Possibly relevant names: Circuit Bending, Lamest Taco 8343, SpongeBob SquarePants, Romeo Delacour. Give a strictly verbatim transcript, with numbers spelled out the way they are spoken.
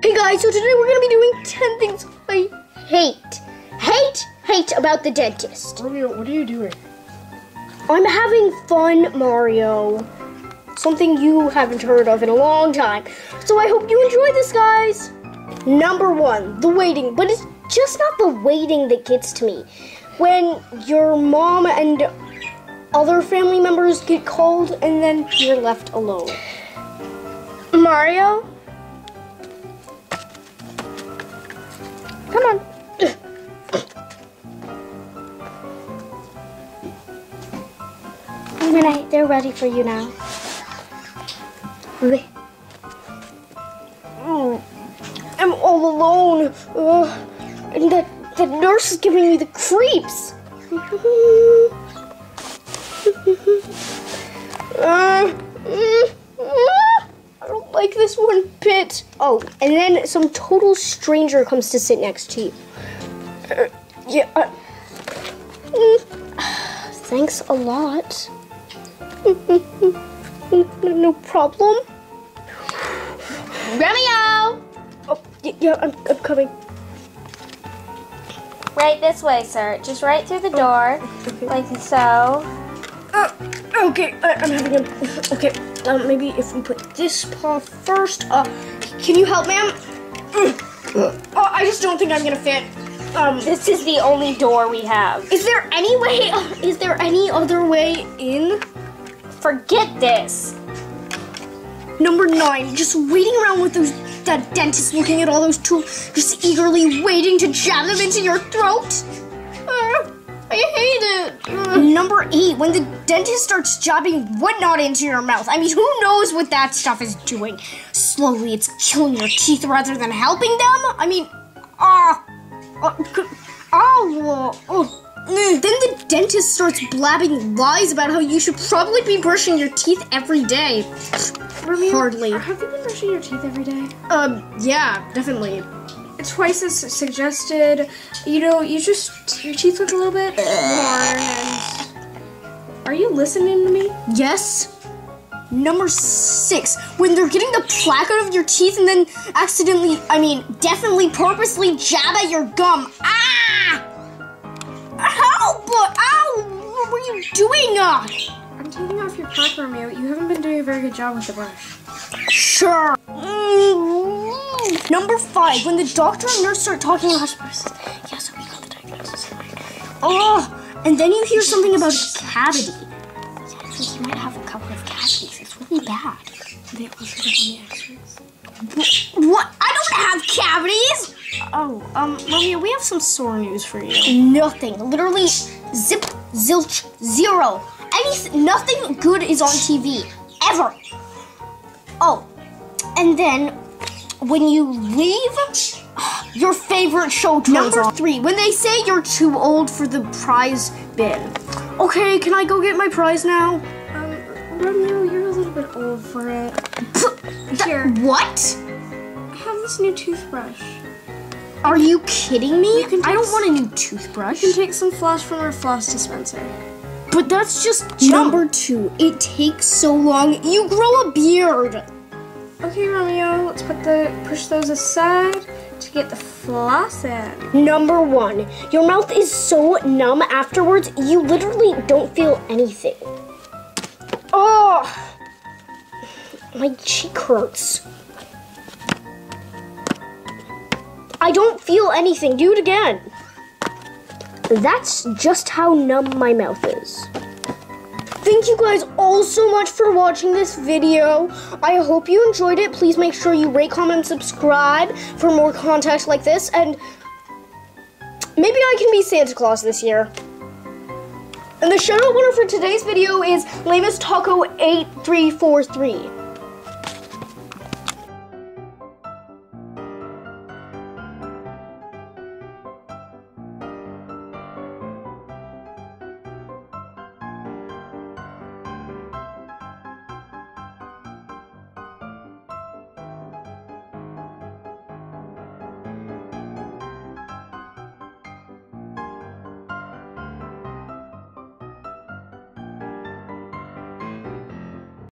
Hey guys, so today we're going to be doing ten things I hate. Hate, hate about the dentist. Romeo, what are you doing? I'm having fun, Mario. Something you haven't heard of in a long time. So I hope you enjoy this, guys. Number one, the waiting. But it's just not the waiting that gets to me. When your mom and other family members get called and then you're left alone. Mario? Come on. I'm gonna, they're ready for you now. I'm all alone. Uh, and the, the nurse is giving me the creeps. uh, mm. Like this one bit. Oh, and then some total stranger comes to sit next to you. Uh, yeah. Uh, mm, thanks a lot. No problem. Romeo! Oh, yeah, I'm, I'm coming. Right this way, sir. Just right through the door, oh, okay. Like so. Uh, okay, I, I'm having a... Okay. Um, maybe if we put this paw first. Uh, can you help, ma'am? Uh, I just don't think I'm gonna fit. Um, this is the only door we have. Is there any way? Uh, is there any other way in? Forget this. Number nine, just waiting around with those that dentist, looking at all those tools, just eagerly waiting to jab them into your throat. Uh, I hate it. Uh, number eight, when the dentist starts jabbing whatnot into your mouth. I mean, who knows what that stuff is doing? Slowly, it's killing your teeth rather than helping them. I mean, ah, uh, oh, uh, oh. Then the dentist starts blabbing lies about how you should probably be brushing your teeth every day. Romeo, hardly. Have you been brushing your teeth every day? Um, yeah, definitely. Twice as suggested. You know, you just, your teeth look a little bit worn. Are you listening to me? Yes. Number six, when they're getting the plaque out of your teeth and then accidentally, I mean, definitely purposely jab at your gum. Ah! Help! Ow! What were you doing? I'm taking off your plaque, Romeo. You haven't been doing a very good job with the brush. Sure. Number five, when the doctor and nurse start talking about diagnosis, yeah, so we got the diagnosis. Oh, and then you hear something about a cavity. Yeah, I think you might have a couple of cavities. It's really bad. They also on the X-rays. What? I don't have cavities! Oh, um, Romeo, we have some sore news for you. Nothing. Literally, zip, zilch, zero. Anything, nothing good is on T V. Ever. Oh, and then... when you leave, your favorite show turns on. Number three, when they say you're too old for the prize bin. Okay, can I go get my prize now? Um, Romeo, you're a little bit old for it. P Here. What? I have this new toothbrush. Are you kidding me? You I don't want a new toothbrush. You can take some floss from our floss dispenser. But that's just junk. Number two, it takes so long. You grow a beard. Okay, Romeo, let's put the push those aside to get the floss in. Number one, your mouth is so numb afterwards, you literally don't feel anything. Oh, my cheek hurts. I don't feel anything. Do it again. That's just how numb my mouth is. Thank you guys all so much for watching this video. I hope you enjoyed it. Please make sure you rate, comment, and subscribe for more content like this. And maybe I can be Santa Claus this year. And the shout-out winner for today's video is Lamest Taco eight three four three.